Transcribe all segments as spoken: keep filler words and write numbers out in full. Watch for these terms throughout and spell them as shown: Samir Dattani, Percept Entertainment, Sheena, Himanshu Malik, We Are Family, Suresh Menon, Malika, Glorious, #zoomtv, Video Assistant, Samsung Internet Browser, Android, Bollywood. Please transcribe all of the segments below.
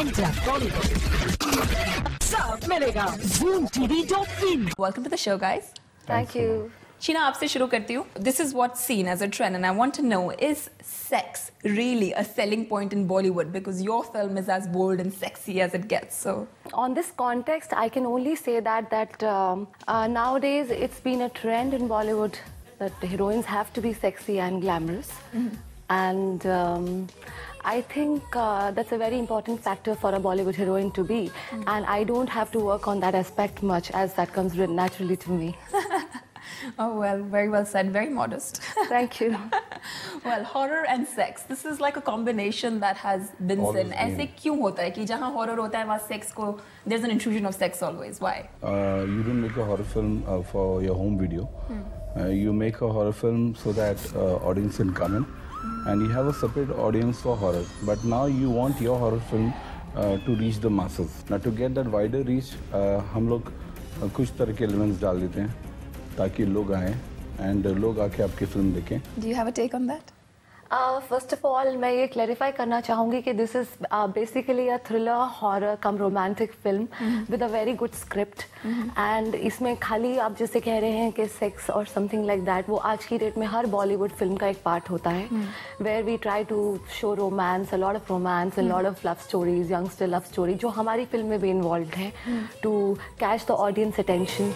Enter Bollywood. Sab milega zoom T V dot in. Welcome to the show, guys. Thank, Thank you. Sheena, aap se shuru karti hu. This is what's seen as a trend, and I want to know, is sex really a selling point in Bollywood? Because your film is as bold and sexy as it gets. So, on this context, I can only say that that um, uh, nowadays it's been a trend in Bollywood that heroines have to be sexy and glamorous. Mm-hmm. And um, I think uh, that's a very important factor for a Bollywood heroine to be. Mm-hmm. And I don't have to work on that aspect much, as that comes naturally to me. Oh, well, very well said. Very modest. Thank you. Well, horror and sex. This is like a combination that has been seen. Aise kyun hota hai ki jahan horror hota hai wahan sex ko, there's an intrusion of sex always. Why? Uh, you don't make a horror film uh, for your home video. Hmm. Uh, you make a horror film so that uh, audience can come in. Hmm. And you have a separate audience for horror. But now you want your horror film uh, to reach the masses. Now, to get that wider reach, uh, hum log uh, kuch tarah ke elements dal dete hain. ताकि लोग आएं and लोग आके आपकी film देखें. Do you have a take on that? Uh, first of all, मैं ये clarify करना चाहूँगी कि this is uh, basically a thriller, horror, cum romantic film mm-hmm. with a very good script. Mm-hmm. And इसमें खाली आप जैसे कह रहे हैं कि sex or something like that, वो आज की डेट में हर बॉलीवुड फिल्म का एक पार्ट होता है. Mm-hmm. Where we try to show romance, a lot of romance, mm-hmm. a lot of love stories, youngster love story, जो हमारी फिल्म में भी involved है mm-hmm. to catch the audience attention.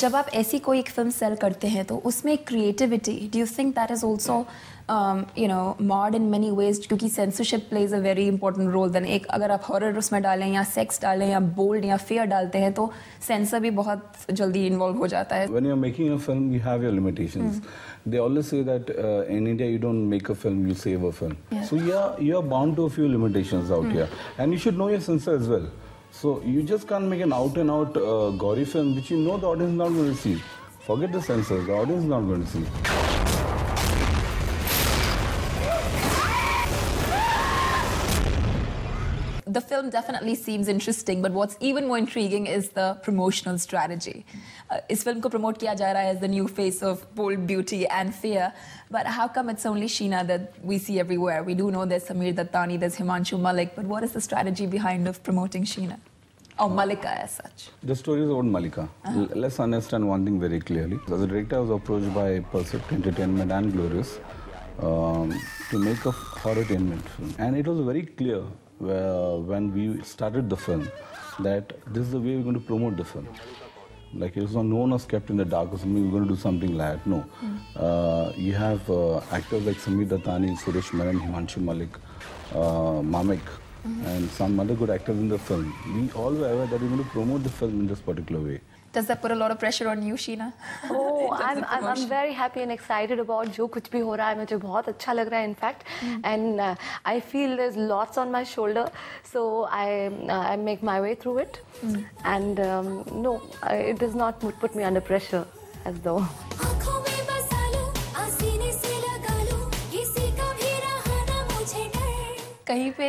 जब आप ऐसी कोई एक फिल्म सेल करते हैं तो उसमें creativity, do you think that is also you know mod in many ways, क्योंकि censorship plays a very important role. Then एक अगर आप हॉरर उसमें डालें या सेक्स डालें या बोल्ड या फियर डालते हैं तो सेंसर भी बहुत जल्दी इन्वॉल्व हो जाता है. When you are making a film you have your limitations. They always say that in India you don't make a film, you save a film. So you are you are bound to a few limitations out here and you should know your censor as well. So you just can't make an out-and-out uh, gory film which you know the audience is not going to see. Forget the censors, the audience is not going to see. The film definitely seems interesting, but what's even more intriguing is the promotional strategy. Uh, is film ko promote kiya ja raha hai as the new face of bold beauty and fear, but how come it's only Sheena that we see everywhere? We do know there's Samir Dattani, there's Himanshu Malik, but what is the strategy behind of promoting Sheena? Or Malika as such? The story is about Malika. Uh-huh. Let's understand one thing very clearly. As a director, I was approached by Percept Entertainment and Glorious um, to make a horror-tainment film. And it was very clear Well, when we started the film that this is the way we're going to promote the film. Like, it was not known as kept in the dark or something, we're going to do something like that. No. Mm. Uh, you have uh, actors like Samir Dattani, Suresh Menon, Himanshu Malik, uh, Mamek, mm-hmm. and some other good actors in the film. We all were aware that we're going to promote the film in this particular way. Does that put a lot of pressure on you, Sheena? Oh, I'm, I'm, I'm very happy and excited about जो कुछ भी हो रहा है. मुझे बहुत अच्छा लग रहा है, in fact. Mm-hmm. And uh, I feel there's lots on my shoulder, so I, uh, I make my way through it. Mm-hmm. And um, no, I, it does not put me under pressure, as though. कहीं पे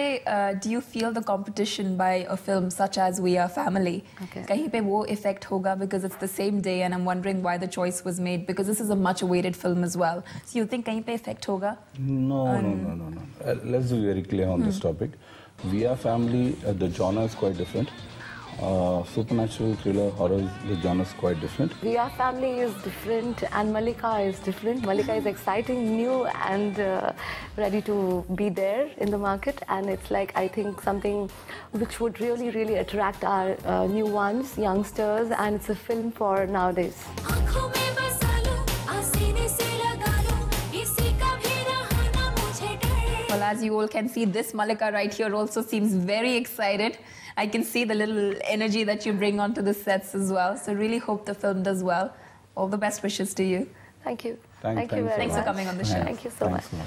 do you feel the competition by a film such as We Are Family? Okay. कहीं पे वो effect होगा because it's the same day and I'm wondering why the choice was made because this is a much awaited film as well. So you think कहीं पे effect होगा? No, um, no, no, no, no. Uh, let's be very clear on hmm. this topic. We Are Family, uh, the genre is quite different. Uh, supernatural, thriller, horror, the genre is quite different. We Are Family is different and Malika is different. Malika is exciting, new and uh, ready to be there in the market, and it's like, I think, something which would really, really attract our uh, new ones, youngsters, and it's a film for nowadays. Well, as you all can see, this Malika right here also seems very excited. I can see the little energy that you bring onto the sets as well. So really hope the film does well. All the best wishes to you. Thank you. Thank, thank you very much. Thanks for coming on the show. Thank you so much.